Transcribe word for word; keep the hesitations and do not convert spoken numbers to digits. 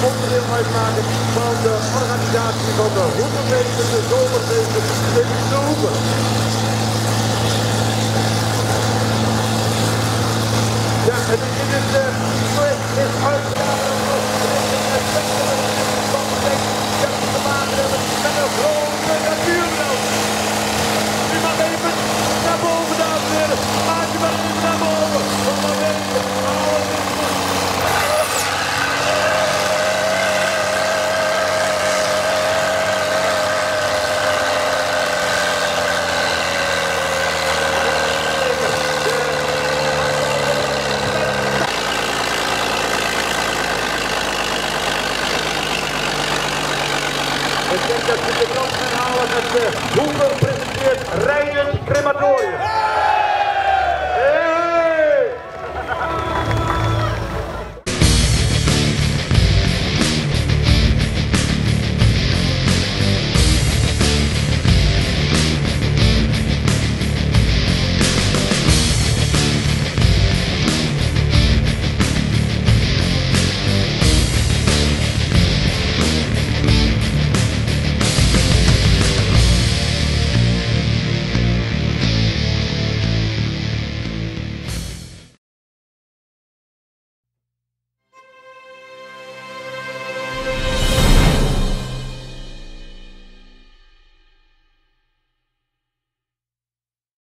Onderdeel uitmaken van de organisatie van de hondenfeesten, de zomerfeesten, de zomer. Ja, en in dit project is uitgegaan van het vechten van de tekst te maken hebben met een grote natuurbrand. U mag even naar boven, dames en heren. Maak je maar even naar boven. Want dan weet je, alles is goed. Ik denk dat we de kans gaan halen dat de hoeven presenteert rijden.